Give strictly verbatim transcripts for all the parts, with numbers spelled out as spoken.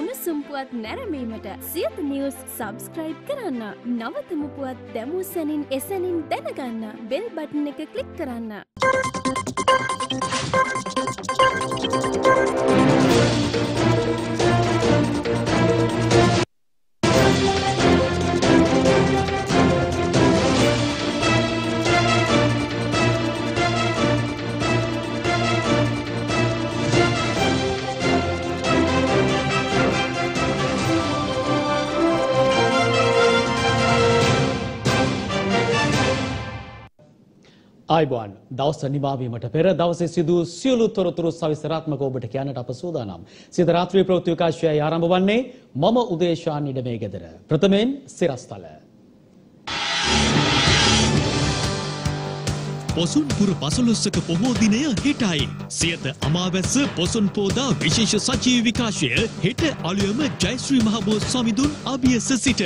උණුසුම් පුවත් නැරඹීමට සියත නිවුස් subscribe කරන්න. නවතම පුවත් දැමූ සැනින් එසැනින් දැනගන්න bell button එක click කරන්න. आयबान दवस निभावीमट पेर दवसे सिदु सियलु तोरतुरु सविस्तरात्मक ओबट कियानट අප සූදානම්. සිත රාත්‍රී ප්‍රවෘත්ති විකාශයයි ආරම්භ වන්නේ මම උදේෂාන් ඉඩමේගෙදර. ප්‍රථමයෙන් සිරස්තල. පොසොන් පුර පසළොස්වක පොහෝ දිනය හෙටයි. සියත අමාවැස්ස පොසොන් පෝදා විශේෂ සජීව විකාශය හෙට අලුයම ජයශ්‍රී මහබෝධ සමිඳුන් අභියස සිට.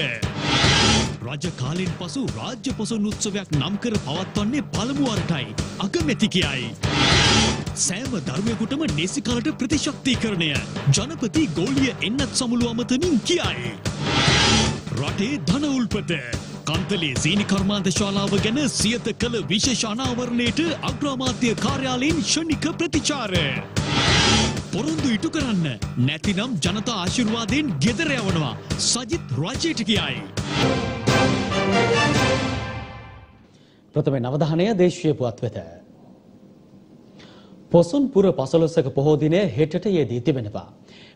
රජ කාලෙන් පසු රාජ්‍ය පොසොන් උත්සවයක් නම් කර පවත්වන්නේ පළමු වරටයි අගමැති කියයි. සෑම ධර්මයකටම නිසි කාලට ප්‍රතිශක්තිකරණය ජනපති ගෝලිය එන්නත් සමුළු අමතමින් කියයි. රටේ ධන උල්පත කන්තලේ සීනි කර්මාන්ත ශාලාව ගැන සියත කළ විශේෂ අනාවරණයට අග්‍රාමාත්‍ය කාර්යාලයෙන් ශනික ප්‍රතිචාර. පොරොන්දු ඉටු කරන්න නැතිනම් ජනතා ආශිර්වාදයෙන් ගෙදර යවනවා සජිත් රාජේට කියයි. ප්‍රථමයෙන් අවධානය දේශීය පුවත් වෙත. පොසොන් පුර පසළොස්වක පොහෝ දිනය හෙටට යෙදී තිබෙනවා.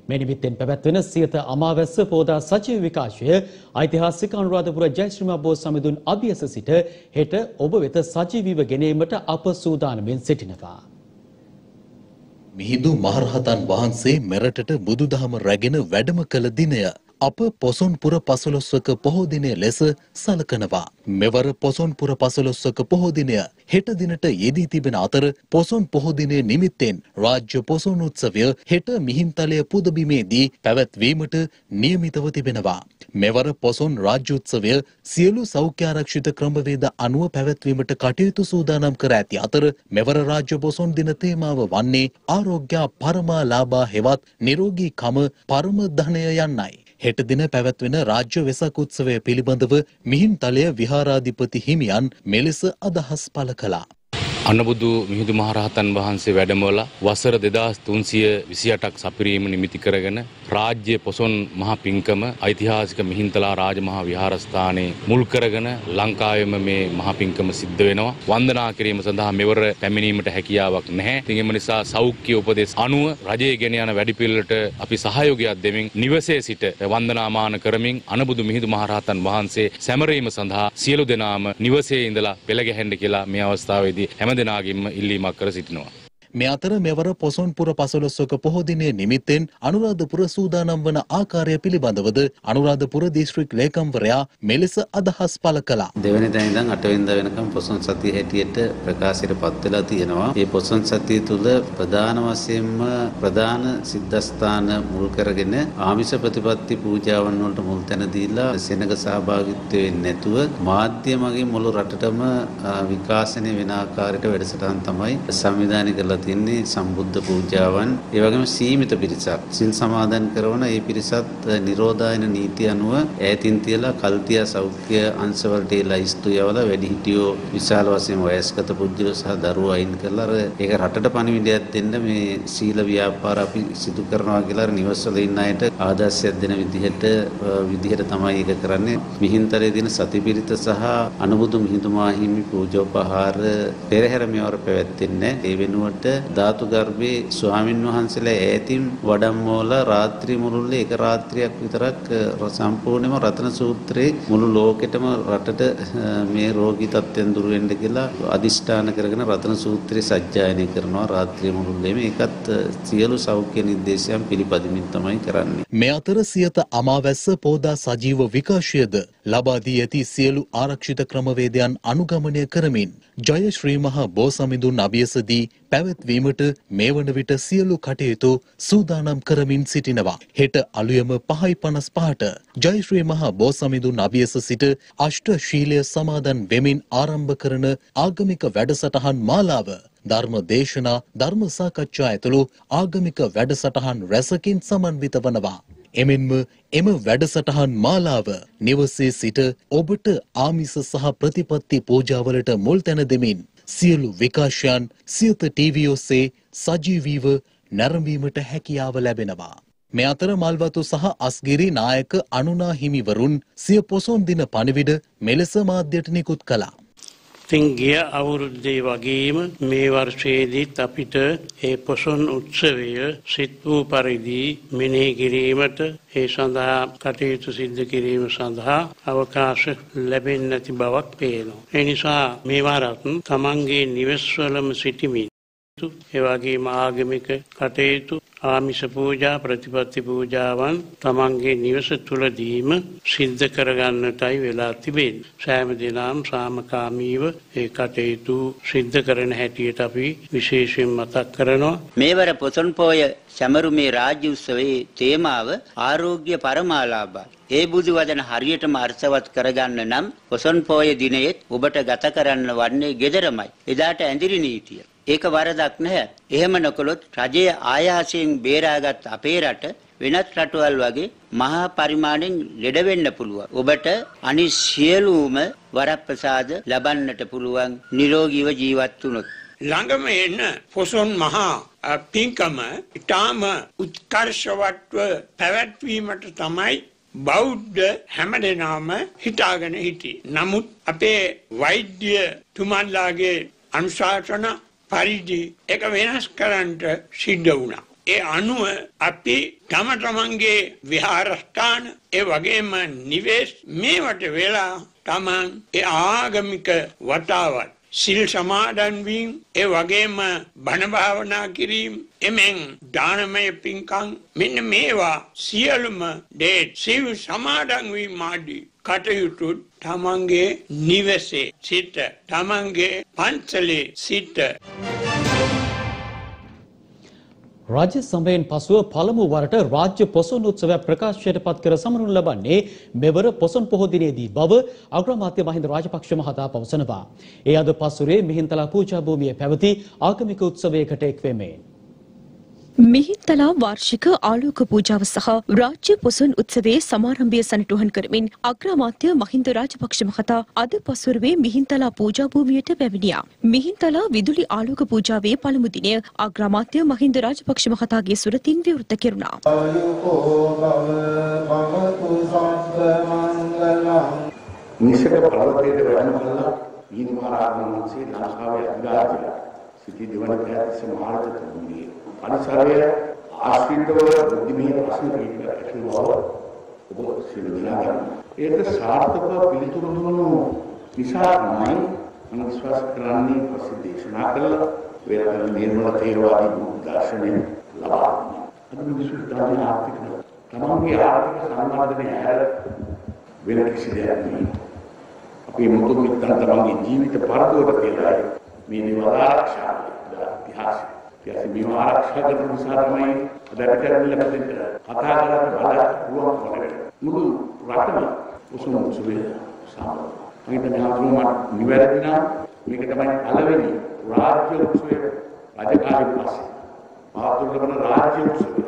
මේ නිමිත්තෙන් පැවැත්වෙන සියත අමාවැස්ස පෝදා සජීව විකාශය ඓතිහාසික අනුරාධපුර ජයශ්‍රී මහබෝධ සමිඳුන් අභියස සිට හෙට ඔබ වෙත සජීවීව ගෙනීමට අප සූදානමින් සිටිනවා. මිහිඳු මහරහතන් වහන්සේ මෙරටට බුදුදහම රැගෙන වැඩම කළ දිනය අප පොසොන්පුර පසළොස්වක පොහෝ දිනය ලෙස සලකනවා. මෙවර පොසොන්පුර පසළොස්වක පොහෝ දිනය හෙට දිනට යෙදී තිබෙන අතර පොසොන් පොහෝ දිනයේ නිමිත්තෙන් රාජ්‍ය පොසොන් උත්සවය හෙට මිහින්තලය පුදබිමේදී පැවැත්වීමට නියමිතව තිබෙනවා. මෙවර පොසොන් රාජ්‍ය උත්සවය සියලු සෞඛ්‍ය ආරක්ෂිත ක්‍රමවේද අනුව පැවැත්වීමට කටයුතු සූදානම් කර ඇති අතර මෙවර රාජ්‍ය පොසොන් දින තේමාව වන්නේ ආරෝග්‍ය පරමාලාභා හෙවත් නිරෝගී කම පරම ධනය යන්නයි. හෙට දින පැවැත්වෙන රාජ්‍ය වෙසක් උත්සවය පිළිබඳව මිහින්තලය විහාරාධිපති හිමියන් මෙලෙස අදහස් පළ කළා. අනුබුදු මිහිඳු මහරහතන් වහන්සේ වැඩමවලා වසර දෙදාස් තුන්සිය විසිඅටක් සපිරීම නිමිති කරගෙන රාජ්‍ය පොසොන් මහ පිංකම ඓතිහාසික මිහින්තලා රාජමහා විහාරස්ථානයේ මුල් කරගෙන ලංකාවෙම මේ මහ පිංකම සිද්ධ වෙනවා. වන්දනා කිරීම සඳහා මෙවර පැමිණීමට හැකියාවක් නැහැ. ඉතින් ඒ නිසා සෞඛ්‍ය උපදෙස් අනුව රජයේ ගෙන යන වැඩපිළිවෙලට අපි සහයෝගයක් දෙමින් නිවසේ සිට වන්දනාමාන කරමින් අනුබුදු මිහිඳු මහරහතන් වහන්සේ සැමරීම සඳහා සියලු දෙනාම නිවසේ ඉඳලා පෙළ ගැහෙන්න කියලා මේ අවස්ථාවේදී හැම දෙනාගින්ම ඉල්ලීමක් කර සිටිනවා. මේ අතර මෙවර පොසොන්පුර පසළොස්වක පොහෝ දිනයේ නිමිත්තෙන් අනුරාධපුර සූදානම් වන ආකාරය පිළිබඳවද අනුරාධපුර දිස්ත්‍රික් ලේකම්වරයා මෙලෙස අදහස් පළ කළා. දෙවෙනිදා ඉඳන් අටවෙනිදා වෙනකම් පොසොන් සතිය හැටියට ප්‍රකාශයට පත් වෙලා තියෙනවා. මේ පොසොන් සතිය තුළ ප්‍රධාන වශයෙන්ම ප්‍රධාන සිද්ධාස්ථාන මුල් කරගෙන ආමිෂ ප්‍රතිපත්ති පූජාවන් වලට මුල් තැන දීලා සෙනඟ සහභාගීත්වය වෙන්නේ නැතුව මාධ්‍ය මගින් මුළු රටටම විකාශනය වෙන ආකාරයට වැඩසටහන් තමයි සංවිධානය කරලා තින්නේ. සම්බුද්ධ පූජාවන් ඒ වගේම සීමිත පිරිසක් සිල් සමාදන් කරන ඒ පිරිසත් නිරෝධායන නීති අනුව ඈතින් තියලා කල්තිය සෞඛ්‍ය අංශවලට ලයිස්තු යවලා වැඩිහිටියෝ විශාල වශයෙන් වයස්ගත පුද්ගලයෝ සහ දරුවෝ අයින් කරලා ඒක රටට පණිවිඩයක් දෙන්න මේ සීල ව්‍යාපාර අපි සිදු කරනවා කියලා නිවස්වල ඉන්න අයට ආදර්ශයක් දෙන විදිහට විදිහට තමයි ඒක කරන්නේ. මිහින්තලේ දින සතිපිරිත සහ අනුබුදු මිහිඳු මාහිමි පූජෝපහාර පෙරහැර මෙවර පැවැත්වෙන්නේ. ඒ වෙනුවට ධාතු ගර්භයේ ස්වාමින් වහන්සේලා ඈතින් වඩම්මෝල රාත්‍රී මුළුල්ලේ එක රාත්‍රියක් විතරක් සම්පූර්ණයෙන්ම රතන සූත්‍රයේ මුළු ලෝකෙටම රටට මේ රෝගී තත්ත්වෙන් දුර වෙන්න කියලා අදිෂ්ඨාන කරගෙන රතන සූත්‍රය සජ්ජායනය කරනවා රාත්‍රී මුළුල්ලේ. මේකත් සියලු සෞඛ්‍ය නිර්දේශයන් පිළිපදින්මින් තමයි කරන්නේ. මේ අතර සියත අමාවැස්ස පෝදා සජීව විකාශයද ලබා දී ඇති සියලු ආරක්ෂිත ක්‍රමවේදයන් අනුගමනය කරමින් ජය ශ්‍රී මහා බෝසමිඳුන් අභියසදී පැවැත්වීමට මේ වන විට සියලු කටයුතු සූදානම් කරමින් සිටිනවා. හෙට අලුයම පහයි පනස් පහට ජය ශ්‍රී මහා බෝසමිඳුන් අභියස සිට අෂ්ට ශීලය සමාදන් වෙමින් ආරම්භ කරන ආගමික වැඩසටහන් මාලාව ධර්ම දේශනා ධර්ම සාකච්ඡා ඇතුළු ආගමික වැඩසටහන් රැසකින් සමන්විත වනවා. එමෙන්ම එම වැඩසටහන් මාලාව නිවසේ සිට ඔබට ආමිස සහ ප්‍රතිපත්ති පූජාවලට මුල් තැන දෙමින් සියලු විකාශයන් සියත ටීවී ඔස්සේ සජීවීව නැරඹීමට හැකියාව ලැබෙනවා. මේ අතර මල්වතු සහ අස්ගිරි නායක අනුනා හිමිවරුන් සිය පොසොන් දින පණිවිඩ මෙලෙස මාධ්‍යට නිකුත් කළා. ඉතින් ගිය අවුරුද්දේ වගේම මේ වර්ෂයේදීත් අපිට ඒ පොසොන් උත්සවය සිත් වූ පරිදි මෙනෙහි කිරීමට ඒ සඳහා කටයුතු සිද්ධ කිරීම සඳහා අවකාශ ලැබෙන්නේ නැති බවක් පේනවා. ඒ නිසා මේ වරත් තමන්ගේ නිවෙස්වලම සිටීමේ ඒ වගේම ආගමික කටයුතු ආමිෂ පූජා ප්‍රතිපත්ති පූජාවන් තමන්ගේ නිවස තුලදීම සිද්ධ කරගන්නටයි වෙලා තිබෙන්නේ. සෑම දිනම සාමකාමීව ඒ කටයුතු සිද්ධ කරන හැටියට අපි විශේෂයෙන් මතක් කරනවා. මේවර පොසොන් පෝය සමරුමේ රාජ්‍ය උත්සවයේ තේමාව ආරෝග්‍ය පරමාලාභය. ඒ බුදු වදන හරියටම අර්ථවත් කරගන්න නම් පොසොන් පෝය දිනයේත් ඔබට ගත කරන්න වන්නේ gederamai. එදාට ඇඳිරි නීතිය. ඒක වරදක් නැහැ. එහෙම නොකළොත් රජයේ ආයාසයෙන් බේරාගත් අපේ රට වෙනත් රටවල් වගේ මහා පරිමාණයෙන් ළඩ වෙන්න පුළුවන්. ඔබට අනිත් සියලුම වරප්‍රසාද ලබන්නට පුළුවන් නිරෝගීව ජීවත් වුණොත්. ළඟම එන පොසොන් මහා පින්කම ඊටම උත්කර්ෂවත්ව පැවැත්වීමට තමයි බෞද්ධ හැමදෙනාම හිතාගෙන හිටියේ. නමුත් අපේ වෛද්‍ය තුමන්ලාගේ අනුශාසනා පරිදි එක වෙනස් කරන්නට සිද්ධ වුණා. ඒ අනුව අපි තම තමන්ගේ විහාරස්ථාන ඒ වගේම නිවෙස් මේවට වෙලා තමන් ඒ ආගමික වතාවත් සිල් සමාදන් වීම ඒ වගේම බණ භාවනා කිරීම එමෙන් දානමය පින්කම් මෙන්න මේවා සියලුම දේ සිල් සමාදන් වීම ආදී කටයුතු තමන්ගේ නිවසේ සිට තමන්ගේ පන්සලේ සිට රාජ්‍ය සභාවෙන් පසුව පළමු වරට රාජ්‍ය පොසොන් උත්සවය ප්‍රකාශයට පත් කර සමරනු ලබන්නේ මෙවර පොසොන් පොහොය දිනේදී බව අග්‍රාමාත්‍ය මහින්ද රාජපක්ෂ මහතා පවසනවා. ඒ අද පසුරේ මිහින්තලා පූජා භූමියේ පැවති ආගමික උත්සවයකට එක් වෙමින් මිහින්තලා වාර්ෂික ආලෝක පූජාව සහ රාජ්‍ය පොසොන් උත්සවයේ සමාරම්භය සනිටුහන් කරමින් අග්‍රාමාත්‍ය මහින්ද රාජපක්ෂ මහතා අද පසුරුවේ මිහින්තලා පූජා භූමියට පැමිණියා. මිහින්තලා විදුලි ආලෝක පූජාවේ පළමු දිනය අග්‍රාමාත්‍ය මහින්ද රාජපක්ෂ මහතාගේ සුරතින් විවෘත කෙරුණා. අනිසාරය ආශ්‍රිතව බුද්ධිමය ප්‍රශ්න පිළිබඳව ඔබ සිදුවලා ඒකට සාර්ථක පිළිතුරු දුන්නු විසාරණයි මම විශ්වාස කරන්නේ ප්‍රසිද්ධේශනා කළ වේලාව නිර්මල තේරවාදී දර්ශනය ලබා අද විශ්වවිද්‍යාලයේ ආර්ථික තමන්ගේ ආර්ථික සම්මාදනය හැර වෙන කිසි දෙයක් නෙවෙයි. අපේ මුතු මිත්තන් තමන්ගේ ජීවිත පරදුවට කියලා මේ නිවන ආරක්ෂා ඉතිහාසය ऐसे बीमा आरक्षण के अनुसार मैं दरअसल अलग अलग दिन खाता अलग भाला हुआ मगर मुझे रात में उसमें सुबह शाम मैं तो यहाँ रूम आठ निवेदन दिना मैं कहता मैं अलग ही नहीं राज्य उसमें राज्य कार्य पास आप तो लोगों ने राज्य उसमें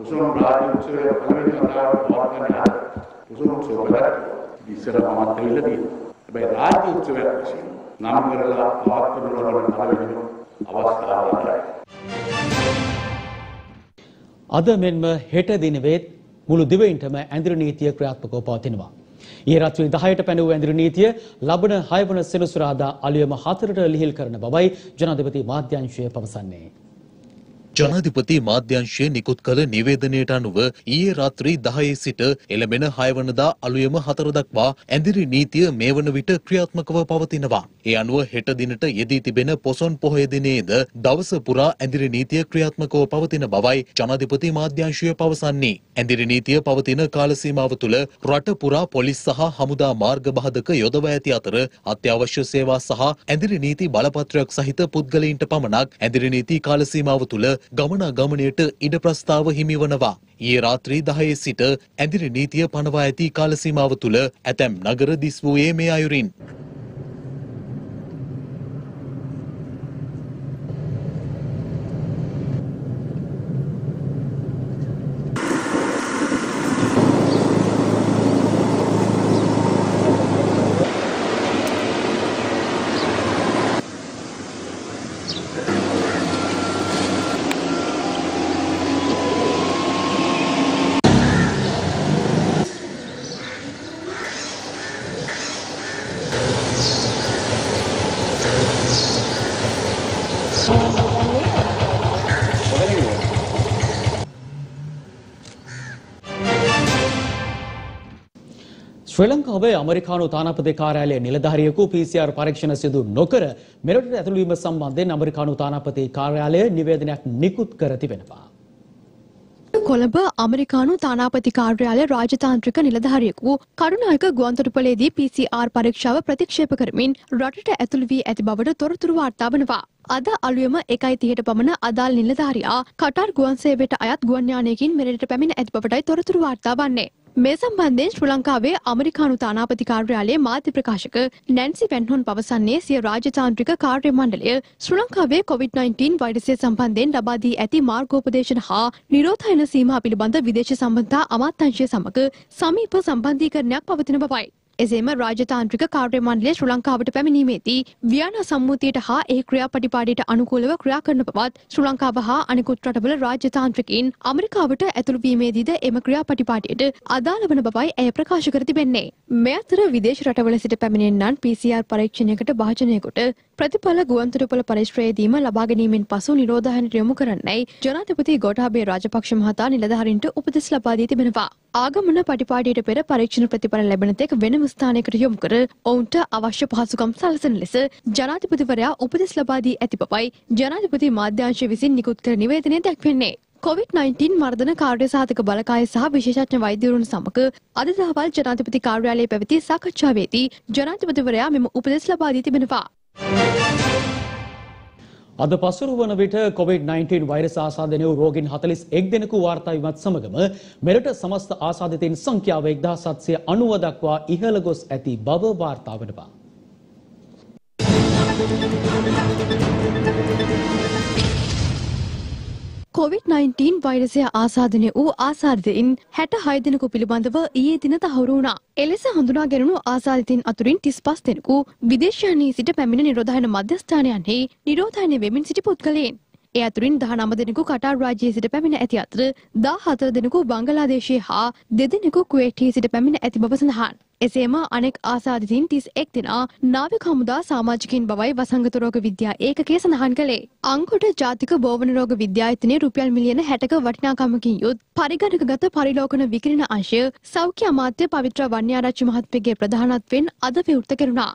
उसमें राज्य उसमें अलग ही अपना और करने आ उसमें उसमें बता दूसरा मामा तेल लगी भाई राज्य उसमें नाम करला आप तो लोगों අද මෙන්ම හෙට දිනෙත් මුළු දිවයින්ටම ඇඳිරි නීතිය ක්‍රියාත්මකව පවතිනවා. ඊයේ රාත්‍රී දහයට පැනවූ ඇඳිරි නීතිය ලබන හය වන සෙනසුරාදා අලුයම හතරට ලිහිල් කරන බවයි ජනාධිපති මාධ්‍යංශය පවසන්නේ. ජනාධිපති මාධ්‍යංශයේ නිකුත් කළ නිවේදනයට අනුව ඊයේ රාත්‍රී දහයේ සිට එළඹෙන හය වනදා අලුයම හතර දක්වා ඇඳිරි නීතිය මේ වන විට ක්‍රියාත්මකව පවතිනවා. ඒ අනුව හෙට දිනට යෙදී තිබෙන පොසොන් පොහොය දිනේද දවස පුරා ඇඳිරි නීතිය ක්‍රියාත්මකව පවතින බවයි ජනාධිපති මාධ්‍යංශය පවසන්නේ. ඇඳිරි නීතිය පවතින කාල සීමාව තුළ රට පුරා පොලිස් සහ හමුදා මාර්ග බාධක යොදවා ඇති අතර අත්‍යවශ්‍ය සේවා සහ ඇඳිරි නීති බලපත්‍රයක් සහිත පුද්ගලයින්ට පමණක් ඇඳිරි නීති කාල සීමාව තුළ ගමනාගමනයට ඉඩ ප්‍රස්තාව හිමිවනවා. ඊයේ රාත්‍රී දහයේ සිට ඇඳිරි නීතිය පනවා ඇති කාල සීමාව තුළ ඇතැම් නගර දිස් වූයේ මේ අයුරින්. ශ්‍රී ලංකාවේ ඇමරිකානු තානාපති කාර්යාලයේ නිලධාරියෙකු P C R පරීක්ෂණ සිදු නොකර මෙරටට ඇතුළු වීම සම්බන්ධයෙන් ඇමරිකානු තානාපති කාර්යාලය නිවේදනයක් නිකුත් කර තිබෙනවා. කොළඹ ඇමරිකානු තානාපති කාර්යාලයේ රාජතාන්ත්‍රික නිලධාරියෙකු කරුණායක ගුවන්තොටුපළේදී P C R පරීක්ෂාව ප්‍රතික්ෂේප කරමින් රටට ඇතුළු වී ඇති බවට තොරතුරු වාර්තා වනවා. අද අලුයම එකයි තිහට පමණ අදාළ නිලධාරියා කටාර් ගුවන් සේවයට අයත් ගුවන් යානයකින් මෙරටට පැමිණ ඇති බවටයි තොරතුරු වාර්තා වන්නේ. මේ සම්බන්ධයෙන් ශ්‍රී ලංකාවේ ඇමරිකානු තානාපති කාර්යාලයේ මාධ්‍ය ප්‍රකාශක නැන්සි පෙන්ටන් පවසන්නේ සිය රාජතාන්ත්‍රික කාර්ය මණ්ඩලය ශ්‍රී ලංකාවේ කොවිඩ් නයින්ටීන් වෛරසය සම්බන්ධයෙන් ලබා දී ඇති මාර්ගෝපදේශන හා නිරෝධායන සීමා පිළිබඳ විදේශ සම්බන්ධතා අමාත්‍යාංශය සමග සමීප සම්බන්ධීකරණයක් පවතින බවයි. එසේම රාජතාන්ත්‍රික කාර්ය මණ්ඩලය ශ්‍රී ලංකාවට පැමිණීමේදී වියනා සම්මුතියට හා ඒ ක්‍රියාපටිපාටියට අනුකූලව ක්‍රියා කරන බවත් ශ්‍රී ලංකාව හා අනෙකුත් රටවල රාජතාන්ත්‍රිකයින් ඇමරිකාවට ඇතුළු වීමේදීද එම ක්‍රියාපටිපාටියට අදාළ වන බවයි ඇය ප්‍රකාශ කර තිබෙන්නේ. මේ අතර විදේශ රටවල සිට පැමිණෙන්නන් P C R පරීක්ෂණයකට භාජනයකට ප්‍රතිඵල ගුවන්තොටුපළ පරිශ්‍රයේදීම ලබා ගැනීමෙන් පසු නිරෝධායනට යොමු කරන්නයි ජනාධිපති ගෝඨාභය රාජපක්ෂ මහතා නිලධාරීන්ට උපදෙස් ලබා දී තිබෙනවා. ආගමන පටිපාටියට පෙර පරීක්ෂණ ප්‍රතිඵල ලැබෙන තෙක් වෙනම ස්ථානයකට යොමු කර ඔවුන්ට අවශ්‍ය පහසුකම් සැලසෙන ලෙස ජනාධිපතිවරයා උපදෙස් ලබා දී ඇති බවයි ජනාධිපති මාධ්‍යංශය විසින් නිකුත් කළ නිවේදනයේ දැක්වෙන්නේ. කොවිඩ් නයින්ටීන් මර්ධන කාර්ය සාධක බලකාය සහ විශේෂඥ වෛද්‍යවරුන් සමග අද දහවල් ජනාධිපති කාර්යාලයේ පැවති සාකච්ඡාවේදී ජනාධිපතිවරයා මෙම උපදෙස් ලබා දී තිබෙනවා. අද පසුරු වන විට කොවිඩ් නයින්ටීන් වෛරස ආසාදනය වූ රෝගීන් හතළිස් එක් දෙනෙකු වාර්තා වීමත් සමගම මෙරට සමස්ත ආසාදිතයින් සංඛ්‍යාව එකදාස් සතසිය අනූව දක්වා ඉහළ ගොස් ඇති බව වාර්තා වෙනවා. කොවිඩ් නයින්ටීන් වෛරසය ආසාදනය වූ ආසාදිතයින් හැටහය දෙනෙකු පිළිබඳව ඊයේ දින තහවුරු වුණා. එලෙස හඳුනා ගැනුණු ආසාදිතයින් අතුරින් තිස්පස් දෙනෙකු විදේශයන්හි සිට පැමිණ නිරෝධායන මධ්‍යස්ථානයන්හි නිරෝධායනය වෙමින් සිටි පුද්ගලයන්. ඒ අතුරින් දහනම දෙනෙකු කටාර් රාජ්‍යයේ සිට පැමිණ ඇති අතර දාහතර දෙනෙකු බංගලාදේශයේ හා දෙදෙනෙකු කුවේට්හි සිට පැමිණ ඇති බව සඳහන්. එසේම අනෙක් ආසාදිතයින් තිස් එක් දෙනා නාවික හමුදා සමාජිකයින් බවයි වසංගත රෝග විද්‍යා ඒකකයේ සඳහන් කළේ. අංකොඩ ජාතික බෝවන රෝග විද්‍යායතනයේ රුපියල් මිලියන හැටක වටිනාකමකින් යුත් පරිගණකගත පරිලෝකන විකිරණ අංශය සෞඛ්‍ය අමාත්‍ය පවිත්‍ර වන්‍යාරච්චි මහත්මියගේ ප්‍රධානත්වයෙන් අද විවෘත කෙරුණා.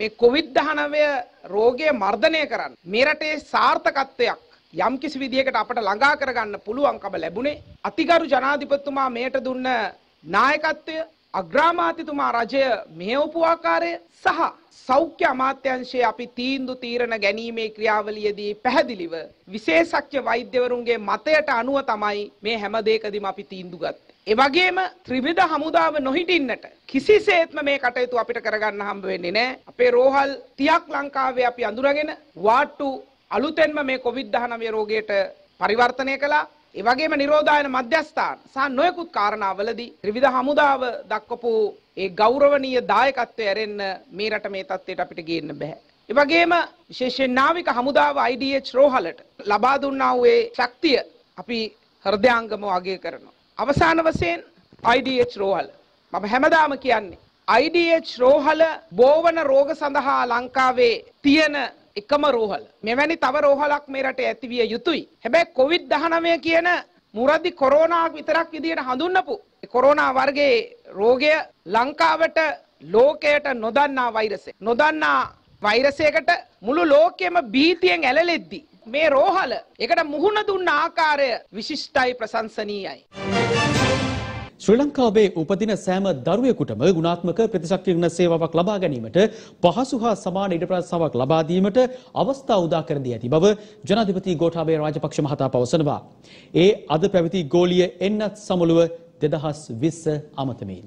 මේ කොවිඩ් දහනවය රෝගය මර්ධනය කරන්න මේ රටේ සාර්ථකත්වයක් යම් කිසි විදිහකට අපට ළඟා කරගන්න පුළුවන්කම ලැබුණේ අතිගරු ජනාධිපතිතුමා මේට දුන්න නායකත්වය, අග්‍රාමාත්‍යතුමා රජය මෙහෙවපු ආකාරය සහ සෞඛ්‍ය අමාත්‍යංශයේ අපි තීන්දුව තීරණ ගැනීමේ ක්‍රියාවලියේදී පැහැදිලිව විශේෂඥ වෛද්‍යවරුන්ගේ මතයට අනුව තමයි මේ හැම දෙයකදීම අපි තීන්දුව ගත්තේ. ඒ වගේම ත්‍රිවිධ හමුදාව නොහිටින්නට කිසිසේත්ම මේ කටයුතු අපිට කරගන්න හම්බ වෙන්නේ නැහැ. අපේ රෝහල් තිහක් ලංකාවේ අපි අඳුරගෙන වාට්ටු අලුතෙන්ම මේ කොවිඩ් දහනවය රෝගයට පරිවර්තනය කළා. ඒ වගේම නිරෝධායන මධ්‍යස්ථාන සහ නොයෙකුත් කාරණාවලදී ත්‍රිවිධ හමුදාව දක්වපු ඒ ගෞරවනීය දායකත්වය ඇරෙන්න මේ රට මේ තත්ත්වයට අපිට ගේන්න බෑ. ඒ වගේම විශේෂයෙන් නාවික හමුදාව I D H රෝහලට ලබා දුන්නා වූ ඒ ශක්තිය අපි හෘදයාංගම වගේ කරනවා. අවසාන වශයෙන් I D H රෝහල මම හැමදාම කියන්නේ I D H රෝහල බෝවන රෝග සඳහා ලංකාවේ තියෙන එකම රෝහල මෙවැනි තව රෝහලක් මේ රටේ ඇතිවිය යුතුයි හැබැයි COVID nineteen කියන මුරදි කොරෝනා විතරක් විදියට හඳුන්වපු කොරෝනා වර්ගයේ රෝගය ලංකාවට ලෝකයට නොදන්නා වෛරසයක් නොදන්නා වෛරසයකට මුළු ලෝකෙම බීතියෙන් ඇලෙලෙද්දි මේ රෝහල එකට මුහුණ දුන්න ආකාරය විශිෂ්ටයි ප්‍රශංසනීයයි ශ්‍රී ලංකාවේ උපදින සෑම දරුවෙකුටම ගුණාත්මක ප්‍රතිශක්ති වන සේවාවක් ලබා ගැනීමට පහසු හා සමාන ඉඩ ප්‍රතිශක්තියක් ලබා දීමට අවස්ථා උදා කර දී ඇති බව ජනාධිපති ගෝඨාභය රාජපක්ෂ මහතා පවසනවා. ඒ අද පැවති ගෝලීය එන්නත් සමුළුව දෙදහස් විස්ස අමතමින්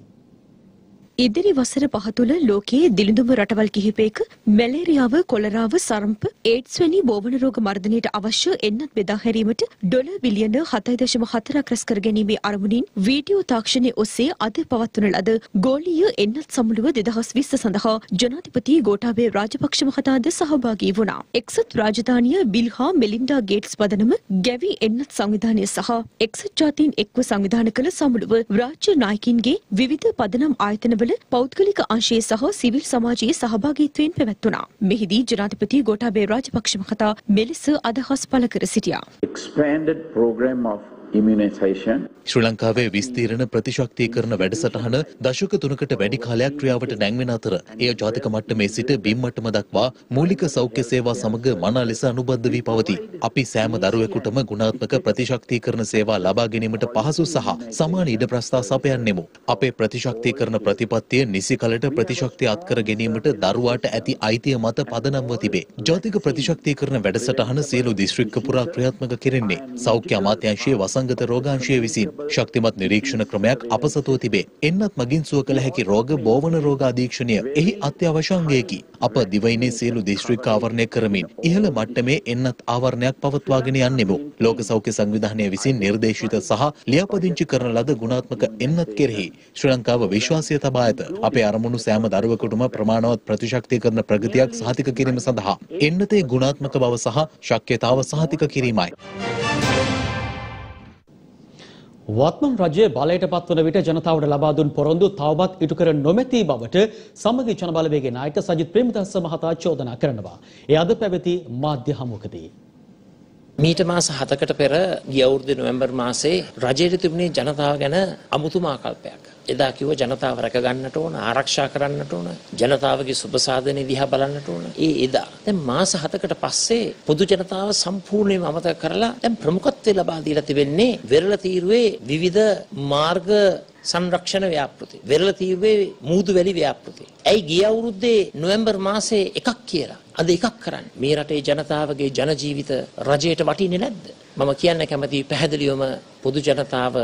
ඉදිරි වසර පහ තුළ ලෝකයේ දිළිඳුම රටවල් කිහිපයක මැලේරියාව කොලරාව සරම්ප ඒඩ්ස් වැනි බෝවන රෝග මර්ධනයට අවශ්‍ය එන්නත් බෙදා හැරීමට ඩොලර් බිලියන හතයි දශම හතරක් රැස් කර ගැනීමේ අරමුණින් වීඩියෝ තාක්ෂණයේ ඔස්සේ අද පවත්වන ලද ගෝලීය එන්නත් සමුළුව දෙදහස් විස්ස සඳහා ජනාධිපති ගෝඨාභය රාජපක්ෂ මහතාද සහභාගී වුණා. එක්සත් රාජධානිය බිල් හා මෙලින්ඩා ගේට්ස් පදනම ගැවි එන්නත් සංවිධානය සහ එක්සත් ජාතීන් එක්ව සංවිධානය කළ සමුළුව රාජ්‍ය නායකින්ගේ විවිධ පදනම් ආයතනවල පෞද්ගලික අංශයේ සහ සිවිල් සමාජයේ සහභාගීත්වයෙන් පැවැත්වුණා. මෙහිදී ජනාධිපති ගෝඨාභය රාජපක්ෂ මහතා මෙලෙස අදහස් පළ කර සිටියා. Expanded program of immunization ශ්‍රී ලංකාවේ විස්තීර්ණ ප්‍රතිශක්තිකරණ වැඩසටහන දශක තුනකට වැඩි කාලයක් ක්‍රියාවට නැංවෙන අතර එය ජාතික මට්ටමේ සිට බිම් මට්ටම දක්වා මූලික සෞඛ්‍ය සේවා සමග මනා ලෙස අනුබද්ධ වී පවතී. අපි සෑම දරුවෙකුටම ගුණාත්මක ප්‍රතිශක්තිකරණ සේවා ලබා ගැනීමට පහසු සහ සමාන ඉඩ ප්‍රස්ථා සපයන්නෙමු. අපේ ප්‍රතිශක්තිකරණ ප්‍රතිපත්තිය නිසි කලට ප්‍රතිශක්තිය අත්කර ගැනීමට දරුවාට ඇති අයිතිය මත පදනම්ව තිබේ. ජාතික ප්‍රතිශක්තිකරණ වැඩසටහන සියලු දිස්ත්‍රික්ක පුරා ක්‍රියාත්මක කෙරෙන්නේ සෞඛ්‍ය අමාත්‍යාංශයේ වසංගත රෝගාංශය විසින්. ශක්තිමත් නිරීක්ෂණ ක්‍රමයක් අප සතුව තිබේ. එන්නත් මගින් සුව කළ හැකි රෝග බෝවන රෝග අධීක්ෂණය එහි අත්‍යවශ්‍ය අංගයකි. අප දිවයිනේ සියලු දිස්ත්‍රික් ආවරණය කරමින් ඉහළ මට්ටමේ එන්නත් ආවරණයක් පවත්වාගෙන යන්නෙමු. ලෝක සෞඛ්‍ය සංවිධානය විසින් නිර්දේශිත සහ ලියාපදිංචි කරන ලද ගුණාත්මක එන්නත් කෙරෙහි ශ්‍රී ලංකාව විශ්වාසය තබා ඇත. අපේ අරමුණු සෑම දරුවෙකුටම ප්‍රමාණවත් ප්‍රතිශක්තිකරණ ප්‍රගතියක් සහතික කිරීම සඳහා එන්නතේ ගුණාත්මක බව සහ ශක්්‍යතාව සහතික කිරීමයි. වත්මන් රජය බලයට පත්වන විට ජනතාවට ලබා දුන් පොරොන්දු තවමත් ඉටු කර නොමැති බවට සමගි ජනබලවේගයේ නායක සජිත් ප්‍රේමදාස මහතා චෝදනා කරනවා. ඒ අද පැවති මාධ්‍ය හමුවකදී මීට මාස හතකට පෙර ගිය අවුරුද්දේ නොවැම්බර් මාසයේ රජයේ තිබුණේ ජනතාව ගැන අමුතුම ආකල්පයක්. එදා කිව්ව ජනතාව රැක ගන්නට ඕන, ආරක්ෂා කරන්නට ඕන, ජනතාවගේ සුබ සාධනෙ දිහා බලන්නට ඕන. ඒ එදා. දැන් මාස හතකට පස්සේ පොදු ජනතාව සම්පූර්ණයෙන්ම අමතක කරලා දැන් ප්‍රමුඛත්වය ලබා දීලා තිබෙන්නේ වෙරළ තීරුවේ විවිධ මාර්ග සංරක්ෂණ ව්‍යාපෘති. වෙරළ තීරුවේ මූදුවැලි ව්‍යාපෘති. ඇයි ගිය අවුරුද්දේ නොවැම්බර් මාසයේ එකක් කියලා අද එකක් කරන්නේ? මේ රටේ ජනතාවගේ ජන ජීවිත රජයට වටින්නේ නැද්ද? මම කියන්න කැමතියි පැහැදිලිවම පොදු ජනතාව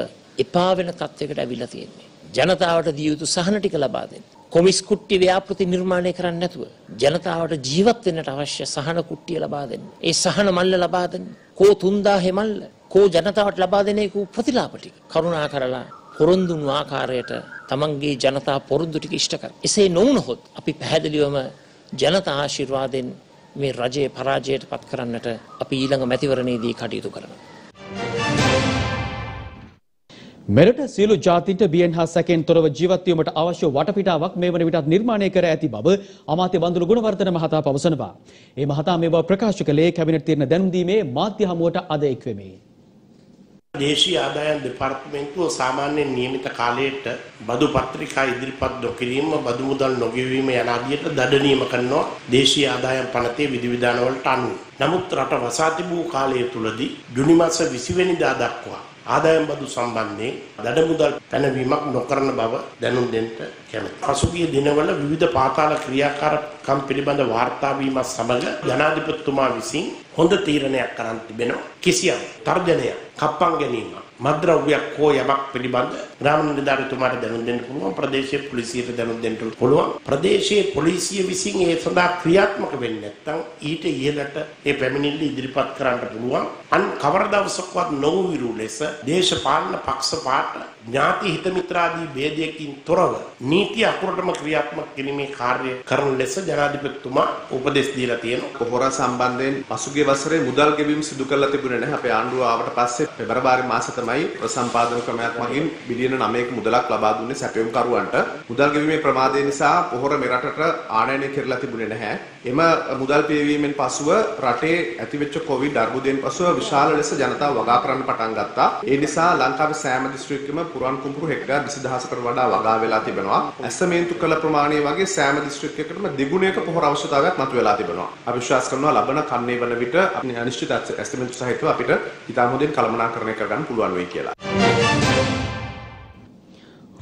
එපා වෙන තත්යකට අවිලා තියෙන්නේ. ජනතාවට දිය යුතු සහන ටික ලබා දෙන්න. කොමිස් කුට්ටි ව්‍යාපෘති නිර්මාණය කරන්න නැතුව ජනතාවට ජීවත් වෙන්නට අවශ්‍ය සහන කුට්ටිය ලබා දෙන්න. ඒ සහන මල්ල ලබා දෙන්න. කෝ තුන්දාහේ මල්ල, කෝ ජනතාවට ලබා දෙන එක ප්‍රතිලාභ ටික. කරුණා කරලා පොරොන්දුණු ආකාරයට තමන්ගේ ජනතා පොරොන්දු ටික ඉෂ්ට කර. එසේ නොවුනහොත් අපි පැහැදිලිවම ජනතා ආශිර්වාදෙන් මේ රජයේ පරාජයට පත් කරන්නට අපි ඊළඟ මැතිවරණයේදී කටයුතු කරනවා. මෙරට සියලු ජාතීන්ට බියෙන් හා සැකෙන් තොරව ජීවත් වීමට අවශ්‍ය වටපිටාවක් මේ වන විටත් නිර්මාණය කර ඇති බව අමාත්‍ය බන්දුල ගුණවර්ධන මහතා පවසනවා. ඒ මහතා මේ බව ප්‍රකාශ කළේ කැබිනට් තීරණ දැනුම් දීමේ මාධ්‍ය හමුවට අද එක්වෙමේ. දේශීය ආදායම් දෙපාර්තමේන්තුව සාමාන්‍යයෙන් නියමිත කාලයට බදු පත්‍රිකා ඉදිරිපත් නොකිරීම, බදු මුදල් නොගෙවීම යන ආදියට දඩ නියම කරනවා දේශීය ආදායම් පනතේ විධිවිධානවලට අනුව. නමුත් රට වසා තිබූ කාලය තුලදී ජුනි මාස විස්ස වෙනිදා දක්වා ආදායම් බදු සම්බන්ධයෙන් දඩ මුදල් පැනවීමක් නොකරන බව දැනුම් දෙන්න කැමැතියි. පසුගිය දිනවල විවිධ පාතාල ක්‍රියාකාරකම් පිළිබඳ වාර්තා වීමත් සමග ජනාධිපතිතුමා විසින් හොඳ තීරණයක් කරන් තිබෙනවා. කිසියම් තර්ජනයක් කප්පම් ගැනීම මද්ද්‍රව්‍යයක් හෝ යමක් පිළිබඳ ග්‍රාම නිලධාරීතුමාට දැනුම් දෙන්න පුළුවන්, ප්‍රදේශීය පොලිසියට දැනුම් දෙන්න පුළුවන්. ප්‍රදේශීය පොලිසිය විසින් ඒ සඳහා ක්‍රියාත්මක වෙන්නේ නැත්නම් ඊට ඉහළට ඒ පැමිණිල්ල ඉදිරිපත් කරන්න පුළුවන්. අන් කවර දවසකවත් නොවිරු ලෙස දේශපාලන පක්ෂපාත, ඥාති හිත මිත්‍රාදී ભેදයකින් තොරව නීති අකුරටම ක්‍රියාත්මක කිරීමේ කාර්යය කරන ලෙස ජනාධිපතිතුමා උපදෙස් දීලා තියෙනවා. කොරෝනා සම්බන්ධයෙන් පසුගිය වසරේ මුදල් ගෙවීම සිදු කරලා තිබුණේ නැහැ. අපේ ආණ්ඩුව ආවට පස්සේ පෙබරවාරි මාසෙ තමයි තුනයි සම්පාදන ක්‍රමයක් මගින් බිලියන නවයක මුදලක් ලබා දුන්නේ සැපයුම්කරුවන්ට. මුදල් ගෙවීමේ ප්‍රමාදය නිසා පොහොර මෙරටට ආනයනය කෙරලා තිබුණේ නැහැ. එම මුදල් පියවීමෙන් පසුව රටේ ඇතිවෙච්ච කොවිඩ් අර්බුදයෙන් පසුව විශාල ලෙස ජනතාව වගා කරන්න පටන් ගත්තා. ඒ නිසා ලංකාවේ සෑම දිස්ත්‍රික්කෙම පුරන් කුඹුරු හෙක්ටාර් විසි දහසකට වඩා වගා වෙලා තිබෙනවා. ඇසමේන්තු කළ ප්‍රමාණය වගේ සෑම දිස්ත්‍රික්කයකටම දෙගුණයක පොහොර අවශ්‍යතාවයක් මතුවලා තිබෙනවා. අපි විශ්වාස කරනවා ලබන කන්නේ වන විට අපි අනිශ්චිත ඇස්තිමේන්තු සහිතව අපිට ඉතාම හොඳින් කළමනාකරණය කර ගන්න පුළුවන් වෙයි කියලා.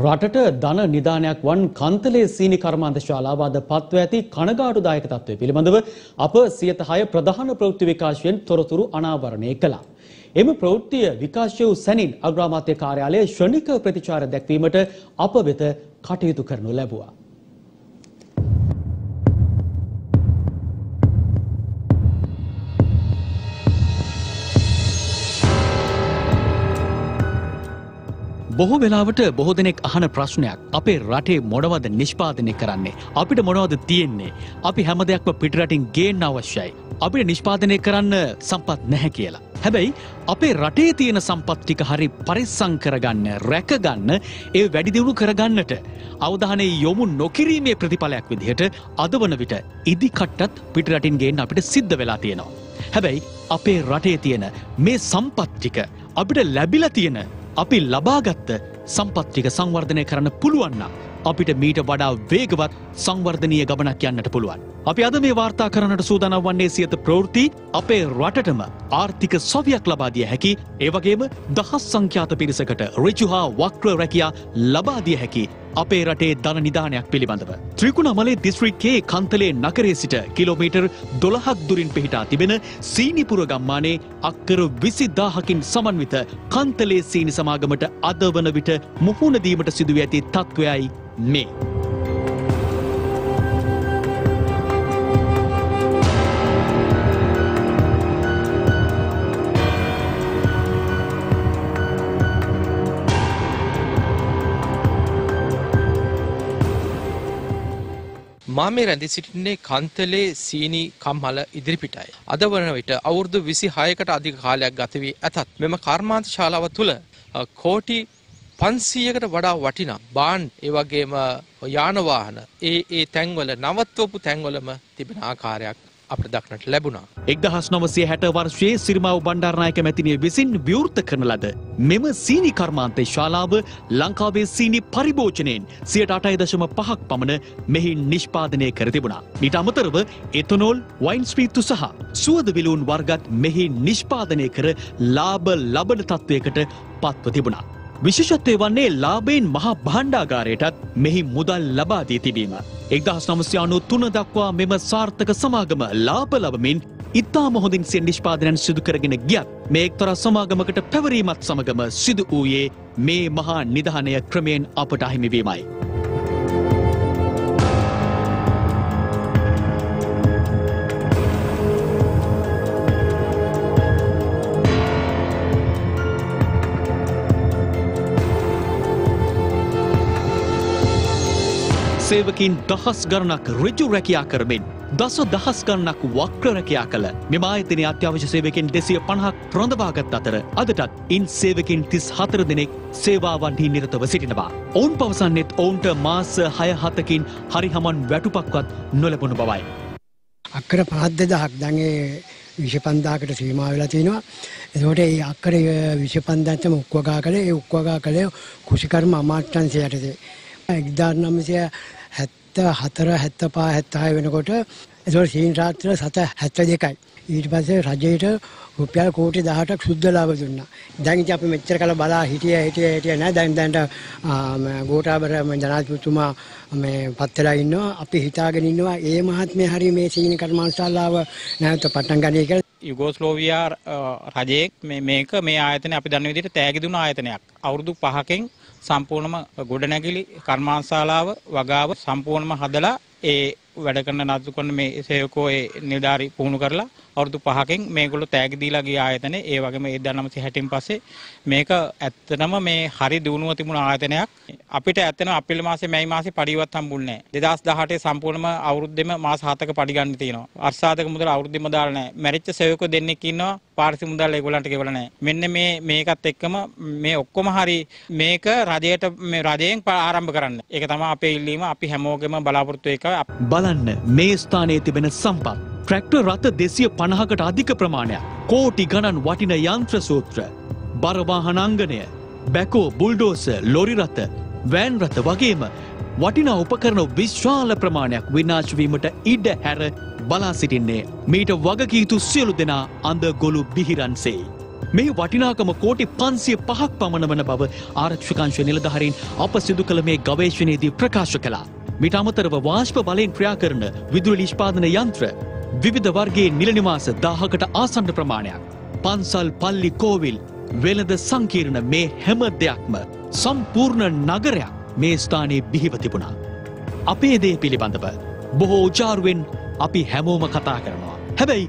රටට ධන නිදානයක් වන් කන්තලේ සීනි කර්මාන්තශාලාව අද පත්ව ඇති කනගාටුදායක තත්ත්වය පිළිබඳව අප සියත හය ප්‍රධාන ප්‍රවෘත්ති විකාශයෙන් තොරතුරු අනාවරණය කළා. එම ප්‍රවෘත්තිය විකාශය වූ සැනින් අග්‍රාමාත්‍ය කාර්යාලයේ ශ්‍රණික ප්‍රතිචාර දැක්වීමට අප වෙත කටයුතු කරනු ලැබුවා. බොහෝ වෙලාවට බොහෝ දෙනෙක් අහන ප්‍රශ්නයක් අපේ රටේ මොනවද නිෂ්පාදනය කරන්නේ, අපිට මොනවද තියෙන්නේ, අපි හැම දෙයක්ම පිටරටින් ගේන්න අවශ්‍යයි, අපිට නිෂ්පාදනය කරන්න සම්පත් නැහැ කියලා. හැබැයි අපේ රටේ තියෙන සම්පත් ටික හරි පරිස්සම් කරගන්න, රැකගන්න, ඒ වැඩි දියුණු කරගන්නට අවධානය යොමු නොකිරීමේ ප්‍රතිඵලයක් විදිහට අද වන විට ඉදිකට්ටත් පිටරටින් ගේන්න අපිට සිද්ධ වෙලා තියෙනවා. හැබැයි අපේ රටේ තියෙන මේ සම්පත් ටික අපිට ලැබිලා තියෙන අපි ලබාගත්ත සම්පත්තික සංවර්ධනය කරන්න පුළුවන්න අපිට මීට වඩා වේගවත් සංවර්ධනය ගමනක් යන්නට පුළුවන්. අපි අද මේ වාර්තා කරන්නට සූදානම් වන්නේ සියත ප්‍රවෘත්ති අපේ රටටම ආර්ථික සොවියක් ලබාදිය හැකි, ඒවගේම දහස් සංඛ්‍යාත පිරිසකට ඍජුහා වක්‍ර රැකියා ලබාදිය හැකි අපේ රටේ ධන නිධානයක් පිළිබඳව. ත්‍රිකුණමලේ දිස්ත්‍රික්කයේ කන්තලේ නගරයේ සිට කිලෝමීටර් දොළහක් දුරින් පිහිටා තිබෙන සීනිපුර ගම්මානයේ අක්කර විසි දාහකින් සමන්විත කන්තලේ සීනි සමාගමට අද වන විට මුහුණ දීමට සිදුවී ඇති තත්ත්වයයි මේ. මම රැඳී සිටින්නේ කන්තලේ සීනි කම්හල ඉදිරිපිටයි. අද වන විට අවුරුදු විසි හයකට අධික කාලයක් ගත වී ඇතත් මෙම කර්මාන්ත ශාලාව තුළ කෝටි පන්සීයකට වඩා වටිනා බාන්ඩ්, ඒ වගේම යාන වාහන ඒ ඒ තැන්වල නවත්වපු තැන්වලම තිබෙන ආකාරයක් අපට දක්නට ලැබුණා. එක්දහස් නවසිය හැට වර්ෂයේ සිරිමාව් බණ්ඩාරනායක මැතිණිය විසින් විවෘත කරන ලද මෙම සීනි කර්මාන්තේ ශාලාව ලංකාවේ සීනි පරිභෝජනයෙන් සියයට අටයි දශම පහක් පමණ මෙහි නිෂ්පාදනය කර තිබුණා. ඊට අමතරව එතනෝල්, වයින් ස්පීතු සහ සුවඳ විලවුන් වර්ගත් මෙහි නිෂ්පාදනය කර ලාභ ලබන තත්ත්වයකට පත්ව තිබුණා. විශේෂත්වය වන්නේ ලාභයෙන් මහා භාණ්ඩාගාරයටත් මෙහි මුදල් ලබා දී තිබීම. එක්දහස් නවසිය අනූ තුන දක්වා මෙම සාර්ථක සමාගම ලාභ ලබමින් ඉතාම හොඳින් සිය නිෂ්පාදනයන් සිදු කරගෙන ගියත් මේ එක්තරා සමාගමකට පැවරීමත් සමගම සිදු වූයේ මේ මහා නිධානය ක්‍රමයෙන් අපට අහිමි වීමයි. සේවකින් දහස් ගණනක් ඍජු රැකියා කරමින් දස දහස් ගණනක් වක්‍ර රැකියා කළ මෙම ආයතනයේ අත්‍යවශ්‍ය සේවකයන් දෙසිය පනහක් රඳවාගත් අතර අදටත් ඉන් සේවකයන් තිස් හතර දෙනෙක් සේවාවන්හි නිරතව සිටිනවා. ඔවුන් පවසන්නේත් ඔවුන්ට මාස හය හතකින් හරිහමන් වැටුපක්වත් නොලැබුණු බවයි. අක්කර පහක් දෙදහක් දැන් ඒ විසි පන්දාහකට සීමා වෙලා තිනවා. එතකොට ඒ අක්කර විසි පන්දාහටම උක්වගා කළේ ඒ උක්වගා කළේ කුෂිකර්ම අමාත්‍යාංශය යටතේ. එක්දහස් නවසිය හැත්ත හතර හැත්ත පහ හැත්ත හය වෙනකොට එතකොට සීනි රාත්‍රිය සත හැත්ත දෙකයි. ඊට පස්සේ රජයට රුපියල් කෝටි දහඅටක් සුද්ධ ලාභ දුන්නා. දැන් ඉතින් අපි මෙච්චර කාල බලා හිටියා හිටියා හිටියා නෑ. දැන් දැන්ට ගෝඨාභය ජනාධිපතිතුමා මේ පත්තරලා ඉන්නවා. අපි හිතාගෙන ඉන්නවා මේ මහත්මයා හරිය මේ සීනි කර්මාන්තශාලාව නැවත පටන් ගන්නේ කියලා. යුගෝස්ලාවියා රජයේ මේ මේක මේ ආයතනය අපි දන්න විදිහට තෑගි දුන ආයතනයක්. අවුරුදු පහකින් සම්පූර්ණම ගොඩනැගිලි කර්මාන්තශාලාව වගාව සම්පූර්ණම හදලා ඒ වැඩ කරන නඩත්තු කරන මේ සේවකෝ ඒ නිලධාරී පුහුණු කරලා අවුරුදු පහකින් මේගොල්ලෝ තෑගි දීලා ගිය ආයතන ඒ වගේම उन्नीस सौ साठ න් පස්සේ මේක ඇත්තටම මේ හරි දිනුව තිබුණ ආයතනයක් අපිට ඇත්තටම අප්‍රේල් මාසේ මැයි මාසේ පඩියවත් හම්බුන්නේ නැහැ दो हज़ार अठारह සම්පූර්ණම අවුරුද්දෙම මාස හතක පඩි ගන්න තියෙනවා අර්ථසාධක මුදල් අවුරුද්දෙම දාලා නැහැ මැරිච්ච සේවකෝ දෙන්නෙක් ඉන්නවා පාරිසි මුදල් ඒගොල්ලන්ට ගෙවලා නැහැ මෙන්න මේ මේකත් එක්කම මේ ඔක්කොම හරි මේක රජයට මේ රජයෙන් ආරම්භ කරන්න ඒක තමයි අපේ ඉල්ලීම අපි හැමෝගෙම බලාපොරොත්තු එක බලන්න මේ ස්ථානයේ තිබෙන සම්පත් ट्रैक्टर रथ देशीय पनहकट अधिक प्रमाण कोटि गणन वाटिन यंत्र सूत्र बरवाहनांगणय बैको बुलडोजर लॉरी रथ वैन रथ वगैरह वाटिन उपकरण विशाल प्रमाण विनाश वीमट इड हेर बला सिटिन्ने मीट वगकीतु सियलु देना अंद गोलु बिहिरन से මේ වටිනාකම කෝටි पाँच सौ पाँच ක් පමණ වන බව ආරක්ෂක අංශ නිලධාරීන් අප සිදු කළ මේ ගවේෂණයේදී ප්‍රකාශ කළා. මිට අමතරව වාෂ්ප බලයෙන් ක්‍රියා කරන විදුලි නිෂ්පාදන යන්ත්‍ර විවිධ වර්ගයේ නිල නිවාස दस හකට ආසන්න ප්‍රමාණයක් පන්සල් පල්ලි කෝවිල් වෙළඳ සංකීර්ණ මේ හැම දෙයක්ම සම්පූර්ණ නගරයක් මේ ස්ථානයේ බිහිව තිබුණා. අපේ දේ පිළිබඳව බොහෝ උචාරුවෙන් අපි හැමෝම කතා කරනවා. හැබැයි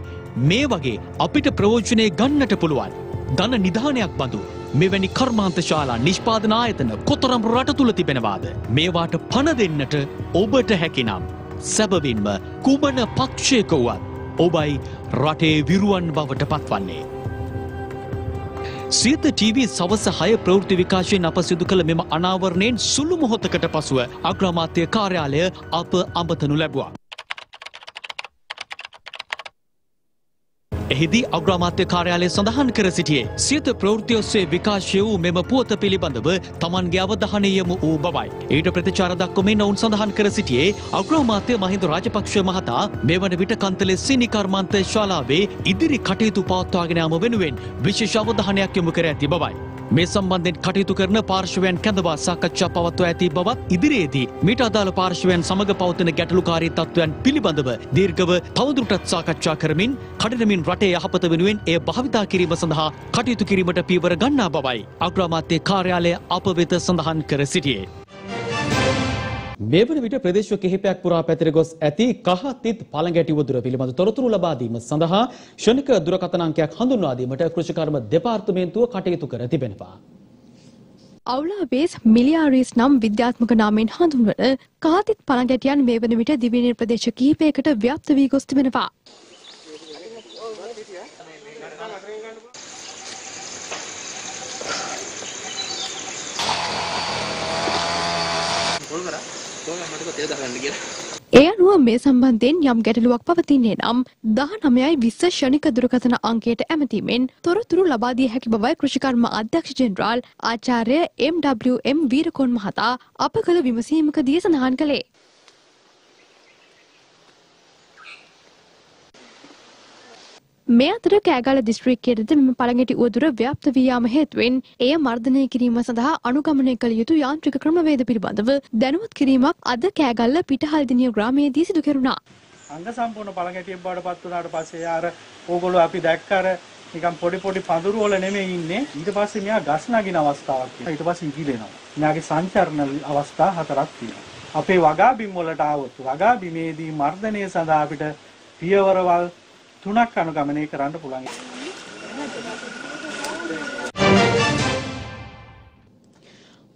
මේ වගේ අපිට ප්‍රයෝජනේ ගන්නට පුළුවන් ධන නිධානයක් බඳු මෙවැනි කර්මාන්ත ශාලා නිෂ්පාදන ආයතන කොතරම් රට තුල තිබෙනවාද මේවාට පණ දෙන්නට ඔබට හැකිනම් සැබවින්ම කුමන පක්ෂයක වුවත් ඔබයි රටේ විරුවන් බවට පත්වන්නේ සියත ටීවී සවස හය ප්‍රවෘත්ති විකාශයෙන් අප සිදු කළ මෙම අනාවරණයෙන් සුළු මොහොතකට පසුව අග්‍රාමාත්‍ය කාර්යාලය අප අමතනු ලැබුවා එහිදී අග්‍රාමාත්‍ය කාර්යාලය සඳහන් කර සිටියේ සියත ප්‍රවෘත්ති ඔස්සේ විකාශය වූ මෙම පුවත පිළිබඳව තමන්ගේ අවධානය යොමු වූ බවයි. ඊට ප්‍රතිචාර දක්වමින් ඔවුන් සඳහන් කර සිටියේ අග්‍රාමාත්‍ය මහින්ද රාජපක්ෂ මහතා මෙවන විට කන්තලේ සීනි කර්මාන්ත ශාලාවේ ඉදිරි කටයුතු පවත්වාගෙන යාම වෙනුවෙන් විශේෂ අවධානයක් යොමු කර ඇති බවයි. මේ සම්බන්ධයෙන් කටයුතු කරන පාර්ශවයන් කැඳවා සාකච්ඡා පවත්වා ඇති බවත් ඉදිරියේදී මීට අදාළ පාර්ශවයන් සමග පවතින ගැටලුකාරී තත්ත්වයන් පිළිබඳව දීර්ඝව තවදුරටත් සාකච්ඡා කරමින් කඩිනමින් රටේ යහපත වෙනුවෙන් එය භාවිතා කිරීම සඳහා කටයුතු කිරීමට පීවර ගන්නා බවයි අග්‍රාමාත්‍ය කාර්යාලය අප වෙත සඳහන් කර සිටියේ. මේ වන විට ප්‍රදේශ කිහිපයක් පුරා පැතිර ගොස් ඇති කහ තිත් පළඟැටිව දුර පිළිබඳ තොරතුරු ලබා දීම සඳහා ශනික දුරකථන අංකයක් හඳුන්වා දීමට කෘෂිකර්ම දෙපාර්තමේන්තුව කටයුතු කර තිබෙනවා. අවුලාබේස් මිලියාරිස් නම් විද්‍යාත්මක නාමයෙන් හඳුන්වන කාතිත් පළඟැටියන් මේ වන විට දිවයින ප්‍රදේශ කිහිපයකට ව්‍යාප්ත වී ගොස් තිබෙනවා. ඒ අනුව මේ සම්බන්ධයෙන් යම් ගැටලුවක් පවතින්නේ නම් දහනවයයි විස්ස ශනික දුරකථන අංකයට ඇමතීමෙන් තොරතුරු ලබා දිය හැකි බවයි කෘෂිකර්ම අධ්‍යක්ෂ ජෙනරාල් ආචාර්ය එම් ඩබ්ලිව් එම් වීරකොන් මහතා අප කළ විමසීමකදී සඳහන් කළේ. මේ අතර කෑගල දිස්ත්‍රික්කයේද මෙම පළඟැටි උවදුර ව්‍යාප්ත වී යාම හේතුවෙන් එය මර්ධනය කිරීම සඳහා අනුගමනය කළ යුතු යාන්ත්‍රික ක්‍රමවේද පිළිබඳව දැනුවත් කිරීමක් අද කෑගල්ල පිටහල්දිනිය ග්‍රාමයේදී සිදු කෙරුණා. අංග සම්පූර්ණ පළඟැටියක් බවට පත් වුණාට පස්සේ ආර ඕගොල්ලෝ අපි දැක්ක අර නිකන් පොඩි පොඩි පඳුරු වල නෙමෙයි ඉන්නේ. ඊට පස්සේ මෙයා ගස් නගින අවස්ථාවක් තියෙනවා. ඊට පස්සේ ඉගිලෙනවා. මෙයාගේ සංචරණ අවස්ථා හතරක් තියෙනවා. අපේ වගාබිම් වලට ආවොත් වගාබිමේදී මර්ධනය සඳහා අපිට පියවරවල් තුනක් අනුගමනය කරන්න පුළුවන්.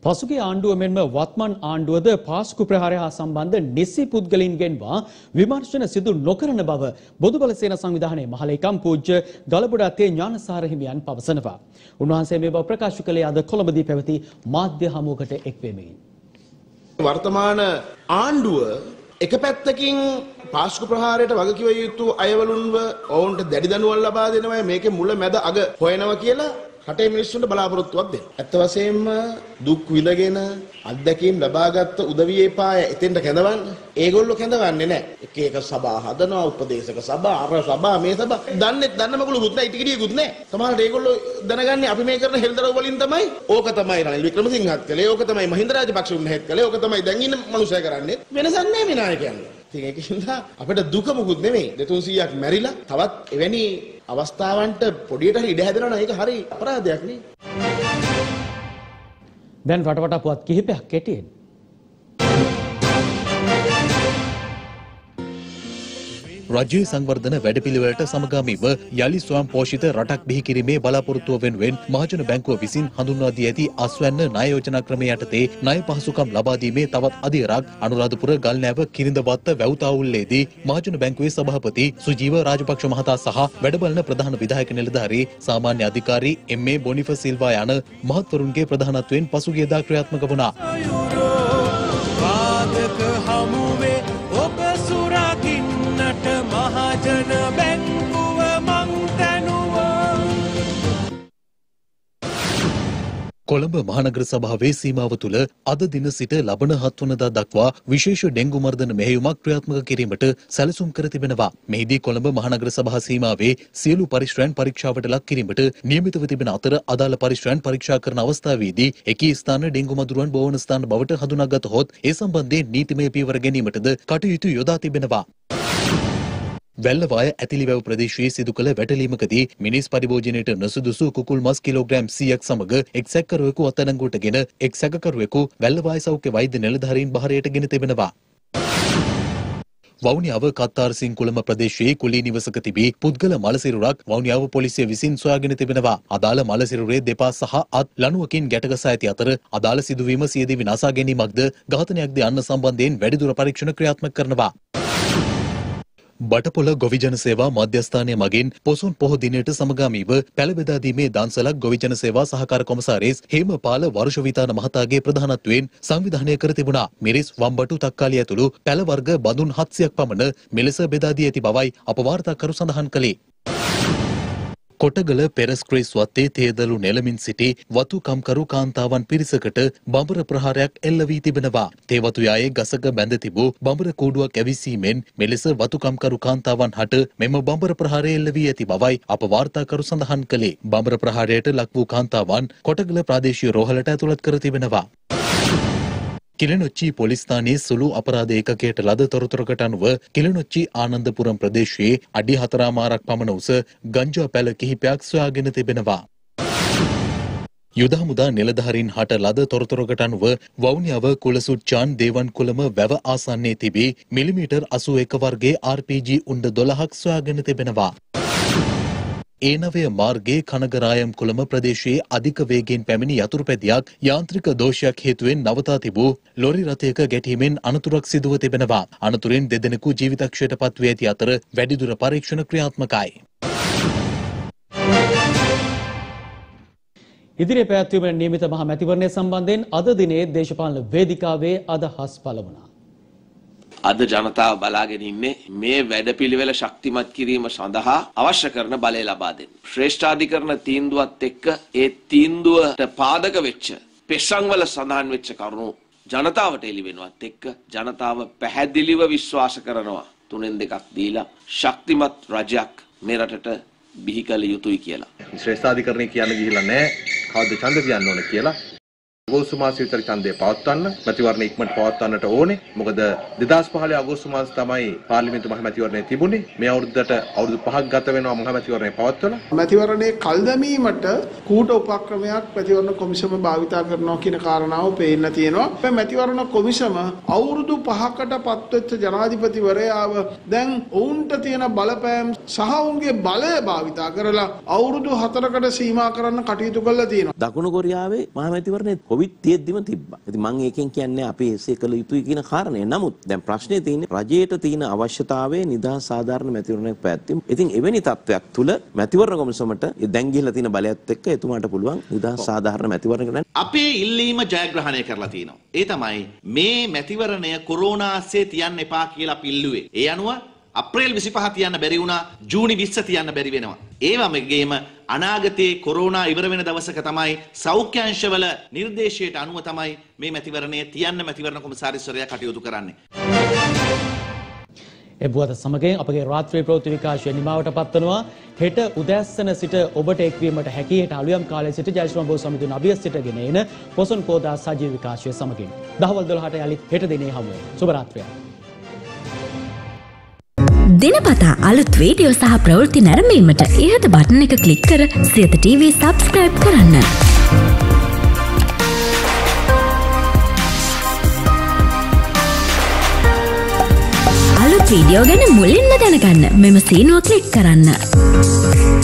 පසුගිය ආණ්ඩුව මෙන්ම වත්මන් ආණ්ඩුවද පාස්කු ප්‍රහාරය හා සම්බන්ධ නිසි පුද්ගලින්ගෙන්වා විමර්ශන සිදු නොකරන බව බොදුබල සේන සංවිධානයේ මහලේකම් පූජ්‍ය ගලබොඩ අතේ ඥානසාර හිමියන් පවසනවා. උන්වහන්සේ මේ බව ප්‍රකාශ කළේ අද කොළඹදී පැවති මාධ්‍ය හමුවකට එක් වෙමින්. වර්තමාන ආණ්ඩුව එක පැත්තකින් පාස්කු ප්‍රහාරයට වගකිව යුතු අයවලුන්ව ඔවුන්ට දැඩි දඬුවම් ලබා දෙනවා මේකේ මුල මැද අග හොයනවා කියලා රටේ මිනිස්සුන්ට බලාපොරොත්තුවක් දෙනවා. ඇත්ත වශයෙන්ම දුක් විඳගෙන අත්දැකීම් ලබාගත් උදවියේ පාය එතෙන්ට කැඳවන්නේ. ඒගොල්ලෝ කැඳවන්නේ නැහැ. එක එක සභා හදනවා උපදේශක සභා අර සභා මේ සභා. දන්නේ දන්න මගුලුකුත් නැහැ ඉටිකිටියකුත් නැහැ. සමහරවිට ඒගොල්ලෝ දැනගන්නේ අපි මේ කරන හෙල්දරව් වලින් තමයි. ඕක තමයි රනිල් වික්‍රමසිංහත් කළේ. ඕක තමයි මහින්ද රාජපක්ෂ උන්හෙත් කළේ. ඕක තමයි දැන් ඉන්න මිනිස්සු කරන්නේ. වෙනසක් නැහැ මේ නායකයන්ගේ. ඉතින් ඒක නිසා අපිට දුක මොකුත් නෙමෙයි. දෙතුන්සීයක් මැරිලා තවත් එවැනි අවස්ථාවන්ට පොඩියට හරි ඉඩ හැදෙනවා නම් ඒක හරි අපරාධයක් නේ. දැන් රටවටා පුවත් කිහිපයක් කෙටියෙන්. රජයේ සංවර්ධන වැඩපිළිවෙලට සමගාමීව යලි ස්වයංපෝෂිත රටක් බිහි කිරීමේ බලාපොරොත්තුව වෙනුවෙන් මහජන බැංකුව විසින් හඳුන්වා දී ඇති අස්වැන්න ණය යෝජනා ක්‍රමය යටතේ ණය පහසුකම් ලබා දීමේ තවත් අධිරාක් අනුරාධපුර ගල්නැව කිරිඳිවත්ත වැව්තාවුල්ලේදී මහජන බැංකුවේ සභාපති සුජීව රාජපක්ෂ මහතා සහ වැඩබලන ප්‍රධාන විධායක නිලධාරී සාමාන්‍ය අධිකාරී එම් ඒ බොනිෆස් සිල්වා යන මහත්වරුන්ගේ ප්‍රධානත්වයෙන් පසුගියදා ක්‍රියාත්මක වුණා. කොළඹ මහනගර සභාවේ සීමාව තුළ අද දින සිට ලබන හත් වනදා දක්වා විශේෂ ඩෙන්ගු මර්ධන මෙහෙයුමක් ක්‍රියාත්මක කිරීමට සැලසුම් කර තිබෙනවා. මෙහිදී කොළඹ මහනගර සභා සීමාවේ සියලු පරිශ්‍රයන් පරීක්ෂාවට ලක් කිරීමට නියමිතව තිබෙන අතර අදාළ පරිශ්‍රයන් පරීක්ෂා කරන අවස්ථාවේදී එකී ස්ථාන ඩෙන්ගු මදුරුවන් බෝවන ස්ථාන බවට හඳුනාගත හොත් ඒ සම්බන්ධයෙන් නීතිමය පියවර ගැනීමටද කටයුතු යොදා තිබෙනවා. වැල්ලවාය ඇතිලිවැව ප්‍රදේශයේ සිදු කළ වැටලීමකදී මිනිස් පරිභෝජනයට නසුදුසු කුකුල් මස් කිලෝග්‍රෑම් සියයක් සමග එක් සැකකරුවෙකු අත්අඩංගුවටගෙන එක් සැකකරුවෙකු වැල්ලවාය සෞඛ්‍ය වෛද්‍ය නිලධාරීන් බහරයට ගෙන තිබෙනවා. වවුනියාව කත්තාරසිං කුලම ප්‍රදේශයේ කුලී නිවසක තිබී පුද්ගල මලසිරුරක් වවුනියාව පොලිසිය විසින් සොයාගෙන තිබෙනවා. අදාළ මලසිරුරේ දෙපා සහ අත් ලණුවකින් ගැටගසා ඇති අතර අදාළ සිදුවීම සියදිවි නසා ගැනීමක්ද ඝාතනයක්ද යන්න සම්බන්ධයෙන් වැඩිදුර පරීක්ෂණ ක්‍රියාත්මක කරනවා. බටපොළ ගොවිජන සේවා මධ්‍යස්ථානය මගින් පොසොන් පොහොය දිනයට සමගාමීව පැළබෙදාදීමේ දන්සලක් ගොවිජන සේවා සහකාර කොමසාරිස් හේමපාල වර්ෂවිතාන මහතාගේ ප්‍රධානත්වයෙන් සංවිධානය කර තිබුණා. මිරිස් වම්බටු තක්කාලි ඇතුළු පැළ වර්ග බඳුන් හත්සියයක් පමණ මෙලෙස බෙදා දී ඇති බවයි අප වාර්තාකරු සඳහන් කළේ. කොටගල පෙරස්ක්‍රීස් වත්තේ තේදලු නෙලමින් සිටි වතු කම්කරු කාන්තාවන් පිරිසකට බඹර ප්‍රහාරයක් එල්ල වී තිබෙනවා. තේ වතු යායේ ගසක බැඳ තිබූ බඹර කූඩුවක් ඇවිසීමෙන් මෙලෙස වතු කම්කරු කාන්තාවන් හට මෙම බඹර ප්‍රහාරය එල්ල වී ඇති බවයි අප වාර්තාකරු සඳහන් කළේ. බඹර ප්‍රහාරයට ලක් වූ කාන්තාවන් කොටගල ප්‍රාදේශීය රෝහලට ඇතුළත් කර තිබෙනවා. කිලනොච්චි පොලිස්ථානයේ සුළු අපරාධ ඒකකයට ලද තොරතුරකට අනුව කිලනොච්චි ආනන්දපුරම් ප්‍රදේශයේ අඩි හතරමාරක් පමණ උස ගංජා පැළ කිහිපයක් සොයාගෙන තිබෙනවා. යුදහමුදා නිලධාරීන් හට ලද තොරතුරකට අනුව වවුනියාව කුලසුච්චාන් දේවන් කුලම වැව ආසන්නයේ තිබී මිලිමීටර් අසූ එක වර්ගයේ ආර් පී ජී උණ්ඩ දොළහක් සොයාගෙන තිබෙනවා. ඒනවය මාර්ගයේ කනගරායම් කුලම ප්‍රදේශයේ අධික වේගයෙන් පැමිණි යතුරුපැදියක් යාන්ත්‍රික දෝෂයක් හේතුවෙන් නවතා තිබූ ලොරි රථයක ගැටීමෙන් අනතුරක් සිදුව තිබෙනවා. අනතුරෙන් දෙදෙනෙකු ජීවිතක්ෂයට පත්වී ඇති අතර වැඩිදුර පරීක්ෂණ ක්‍රියාත්මකයි. ඉදිරියේ පැවැත්වෙන නියමිත මහ මැතිවරණය සම්බන්ධයෙන් අද දිනේ දේශපාලන වේදිකාවේ අදහස් පළ වුණා. අද ජනතාව බලාගෙන ඉන්නේ මේ වැඩපිළිවෙල ශක්තිමත් කිරීම සඳහා අවශ්‍ය කරන බලය ලබා දෙන්න. ශ්‍රේෂ්ඨාධිකරණ තීන්දුවත් එක්ක ඒ තීන්දුවට පාදක වෙච්ච පෙරසංවල සඳහන් වෙච්ච කරුණු ජනතාවට එළි වෙනවත් එක්ක ජනතාව පැහැදිලිව විශ්වාස කරනවා තුනෙන් දෙකක් දීලා ශක්තිමත් රජයක් මේ රටට බිහි කළ යුතුයි කියලා. ශ්‍රේෂ්ඨාධිකරණේ කියන්න ගිහිල්ලා නැහැ කවුද ඡන්ද කියන්න ඕන කියලා. අගෝස්තු මාසෙ විතර ඡන්දය පවත්වන්න මැතිවරණ ඉක්මනට පවත්වන්නට ඕනේ. මොකද දෙදාස් පහළොව අගෝස්තු මාස තමයි පාර්ලිමේන්තු මහ මැතිවරණය තිබුණේ. මේ අවුරුද්දට අවුරුදු පහක් ගත වෙනවා මහ මැතිවරණය පවත්වලා. මැතිවරණයේ කල් දැමීමට කූට උපක්‍රමයක් මැතිවරණ කොමිසම භාවිතා කරනවා කියන කාරණාව පේන්න තියෙනවා. මැතිවරණ කොමිසම අවුරුදු පහකට පත්වෙච්ච ජනාධිපතිවරයාව දැන් ඔවුන්ට තියෙන බලපෑම් සහ ඔවුන්ගේ බලය භාවිතා කරලා අවුරුදු හතරකට සීමා කරන්න කටයුතු කළා තියෙනවා. දකුණු කොරියාවේ මහ මැතිවරණයේ කොවිඩ් තියෙද්දිම තිබ්බා. ඉතින් මම ඒකෙන් කියන්නේ අපි ඒසේ කළ යුතුයි කියන කාරණය. නමුත් දැන් ප්‍රශ්නේ තියෙන්නේ රජයට තියෙන අවශ්‍යතාවයේ නිදහස් සාධාරණ මැතිවරණයක් පැවැත්වීම. ඉතින් එවැනි තත්වයක් තුළ මැතිවරණ කොමිසමට දැන් ගිහිලා තියෙන බලයත් එක්ක එතුමාට පුළුවන් නිදහස් සාධාරණ මැතිවරණයකට අපේ ඉල්ලීම ජයග්‍රහණය කරලා තිනවා. ඒ තමයි මේ මැතිවරණය කොරෝනා ආශ්‍රේ තියන්න එපා කියලා අපි ඉල්ලුවේ. ඒ අනුව අප්‍රේල් විසිපහ තියන්න බැරි වුණා, ජූනි විස්ස තියන්න බැරි වෙනවා. ඒ වගේම අනාගතයේ කොරෝනා ඉවර වෙන දවසක තමයි සෞඛ්‍ය අංශවල නිර්දේශයට අනුව තමයි මේ මැතිවරණය තියන්න මැතිවරණ කොමසාරිස්වරයා කටයුතු කරන්නේ. ඒ බුවත් සමගින් අපගේ රාත්‍රී ප්‍රවෘත්ති විකාශය නිමවට පත්වනවා. හෙට උදෑසන සිට ඔබට එක්වීමට හැකි හෙට අලුයම් කාලයේ සිට ජයශ්‍රී බෝ සමිඳුන් අභියස් සිටගෙන එන පොසොන් කෝදා සජීව විකාශය සමගින් දහවල් දොළහට යලි හෙට දිනේ හමු වෙනවා. සුබ රාත්‍රියක්. දිනපතා අලුත් වීඩියෝ සහ ප්‍රවෘත්ති නැරඹීමට ඉහත බටන් එක ක්ලික් කර සියත ටීවී සබ්ස්ක්‍රයිබ් කරන්න. අලුත් වීඩියෝ ගැන මුලින්ම දැනගන්න මෙම සීනුව ක්ලික් කරන්න.